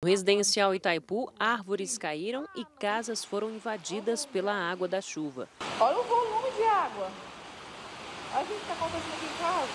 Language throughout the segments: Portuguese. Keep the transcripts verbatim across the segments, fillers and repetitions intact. No residencial Itaipu, árvores caíram e casas foram invadidas pela água da chuva. Olha o volume de água. Olha o que está acontecendo aqui em casa.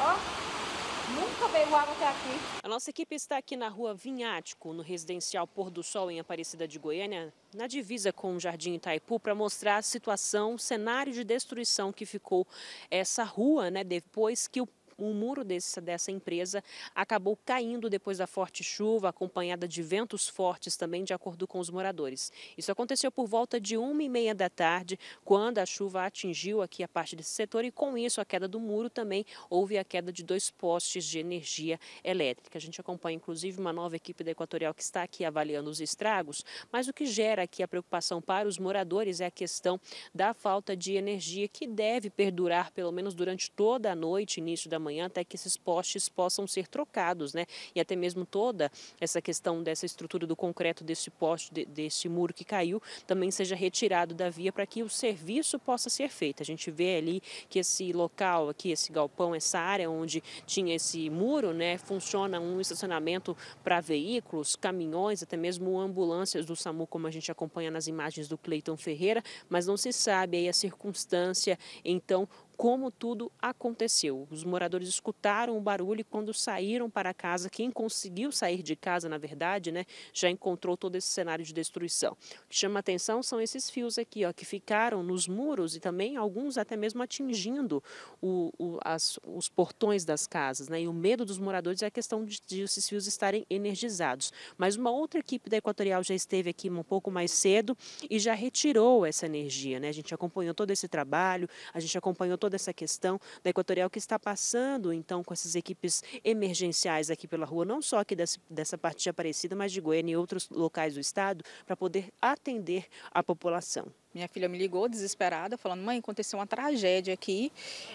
Ó, nunca veio água até aqui. A nossa equipe está aqui na rua Vinhático, no residencial Pôr do Sol, em Aparecida de Goiânia, na divisa com o Jardim Itaipu, para mostrar a situação, o cenário de destruição que ficou essa rua, né, depois que o O muro desse, dessa empresa acabou caindo depois da forte chuva, acompanhada de ventos fortes também, de acordo com os moradores. Isso aconteceu por volta de uma e meia da tarde, quando a chuva atingiu aqui a parte desse setor e, com isso, a queda do muro também houve a queda de dois postes de energia elétrica. A gente acompanha, inclusive, uma nova equipe da Equatorial que está aqui avaliando os estragos, mas o que gera aqui a preocupação para os moradores é a questão da falta de energia, que deve perdurar pelo menos durante toda a noite, início da manhã, até que esses postes possam ser trocados, né? E até mesmo toda essa questão dessa estrutura do concreto desse poste, de, desse muro que caiu, também seja retirado da via para que o serviço possa ser feito. A gente vê ali que esse local aqui, esse galpão, essa área onde tinha esse muro, né? Funciona um estacionamento para veículos, caminhões, até mesmo ambulâncias do SAMU, como a gente acompanha nas imagens do Cleiton Ferreira, mas não se sabe aí a circunstância, então, como tudo aconteceu. Os moradores escutaram o barulho e, quando saíram para casa, quem conseguiu sair de casa, na verdade, né, já encontrou todo esse cenário de destruição. O que chama atenção são esses fios aqui, ó, que ficaram nos muros e também alguns até mesmo atingindo o, o, as, os portões das casas, né? E o medo dos moradores é a questão de, de esses fios estarem energizados. Mas uma outra equipe da Equatorial já esteve aqui um pouco mais cedo e já retirou essa energia, né? A gente acompanhou todo esse trabalho, a gente acompanhou todo dessa questão da Equatorial que está passando, então, com essas equipes emergenciais aqui pela rua, não só aqui dessa, dessa parte de Aparecida, mas de Goiânia e outros locais do estado, para poder atender a população. Minha filha me ligou desesperada, falando: mãe, aconteceu uma tragédia aqui,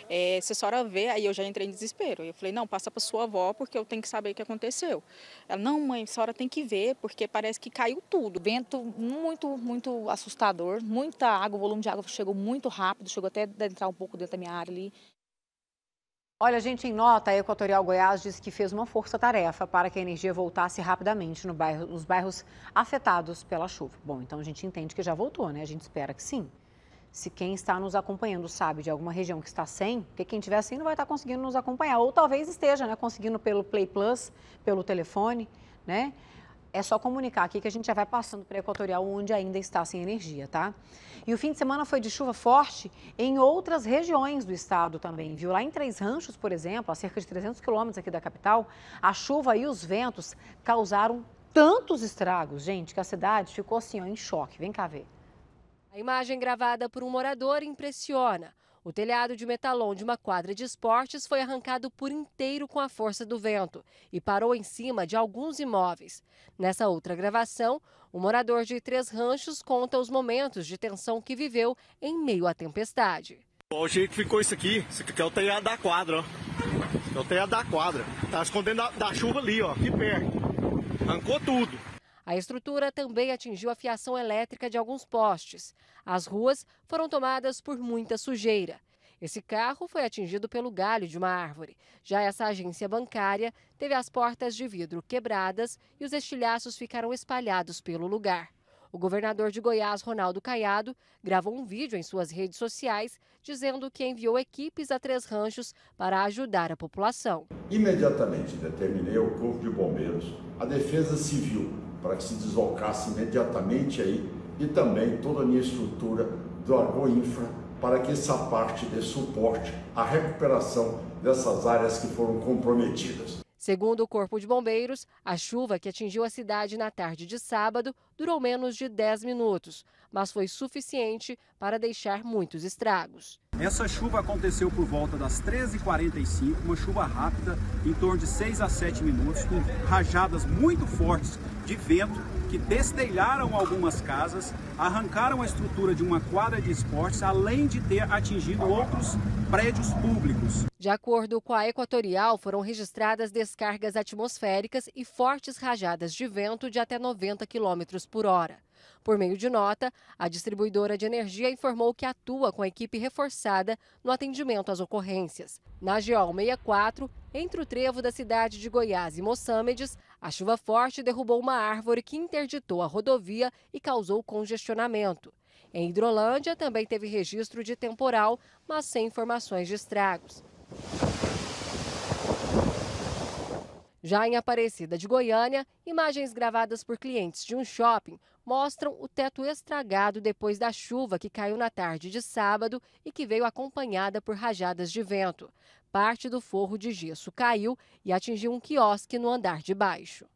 é, se a senhora vê. Aí eu já entrei em desespero. Eu falei: não, passa para sua avó, porque eu tenho que saber o que aconteceu. Ela: não, mãe, a senhora tem que ver, porque parece que caiu tudo. Vento muito, muito assustador, muita água, o volume de água chegou muito rápido, chegou até a entrar um pouco dentro da minha área ali. Olha, gente, em nota, a Equatorial Goiás disse que fez uma força-tarefa para que a energia voltasse rapidamente no bairro, nos bairros afetados pela chuva. Bom, então a gente entende que já voltou, né? A gente espera que sim. Se quem está nos acompanhando sabe de alguma região que está sem, porque quem estiver sem não vai estar conseguindo nos acompanhar. Ou talvez esteja, né? Conseguindo pelo Play Plus, pelo telefone, né? É só comunicar aqui que a gente já vai passando para a Equatorial onde ainda está sem energia, tá? E o fim de semana foi de chuva forte em outras regiões do estado também, viu? Lá em Três Ranchos, por exemplo, a cerca de trezentos quilômetros aqui da capital, a chuva e os ventos causaram tantos estragos, gente, que a cidade ficou assim, ó, em choque. Vem cá ver. A imagem gravada por um morador impressiona. O telhado de metalon de uma quadra de esportes foi arrancado por inteiro com a força do vento e parou em cima de alguns imóveis. Nessa outra gravação, o morador de Três Ranchos conta os momentos de tensão que viveu em meio à tempestade. Olha o jeito que ficou isso aqui. Isso aqui é o telhado da quadra, ó. É o telhado da quadra. Tá escondendo a, da chuva ali, ó, aqui perto. Arrancou tudo. A estrutura também atingiu a fiação elétrica de alguns postes. As ruas foram tomadas por muita sujeira. Esse carro foi atingido pelo galho de uma árvore. Já essa agência bancária teve as portas de vidro quebradas e os estilhaços ficaram espalhados pelo lugar. O governador de Goiás, Ronaldo Caiado, gravou um vídeo em suas redes sociais dizendo que enviou equipes a Três Ranchos para ajudar a população. Imediatamente determinei ao Corpo de Bombeiros, a Defesa Civil, para que se deslocasse imediatamente aí, e também toda a minha estrutura do Agro Infra, para que essa parte dê suporte à recuperação dessas áreas que foram comprometidas. Segundo o Corpo de Bombeiros, a chuva que atingiu a cidade na tarde de sábado durou menos de dez minutos, mas foi suficiente para deixar muitos estragos. Essa chuva aconteceu por volta das treze e quarenta e cinco, uma chuva rápida, em torno de seis a sete minutos, com rajadas muito fortes de vento que destelharam algumas casas, arrancaram a estrutura de uma quadra de esportes, além de ter atingido outros prédios públicos. De acordo com a Equatorial, foram registradas descargas atmosféricas e fortes rajadas de vento de até noventa quilômetros por hora. Por meio de nota, a distribuidora de energia informou que atua com a equipe reforçada no atendimento às ocorrências. Na G O sessenta e quatro, entre o trevo da cidade de Goiás e Mossâmedes, A chuva forte derrubou uma árvore que interditou a rodovia e causou congestionamento. Em Hidrolândia também teve registro de temporal, mas sem informações de estragos. Já em Aparecida de Goiânia, imagens gravadas por clientes de um shopping mostram o teto estragado depois da chuva que caiu na tarde de sábado e que veio acompanhada por rajadas de vento. Parte do forro de gesso caiu e atingiu um quiosque no andar de baixo.